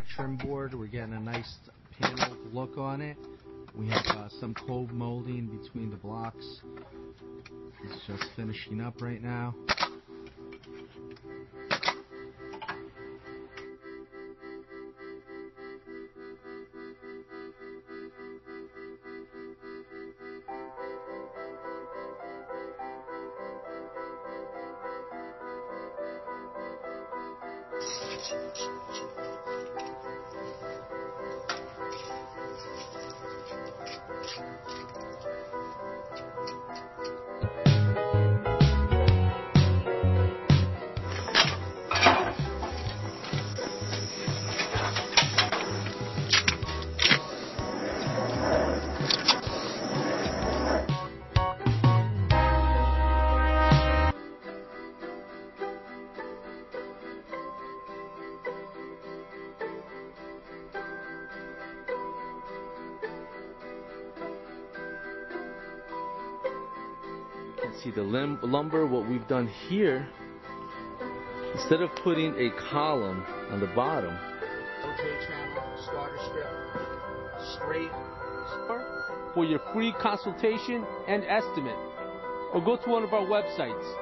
trim board. We're getting a nice paneled look on it. We have some cold molding between the blocks. It's just finishing up right now. See the lumber, what we've done here, instead of putting a column on the bottom, okay, channel, starter strip, straight. For your free consultation and estimate, or go to one of our websites.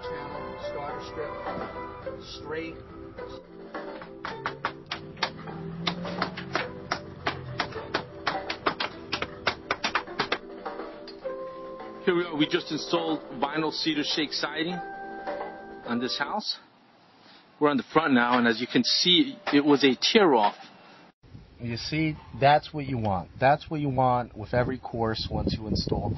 Channel, starter strip, straight. Here we are. We just installed vinyl cedar shake siding on this house. We're on the front now, and as you can see, it was a tear off. You see, that's what you want. That's what you want with every course once you install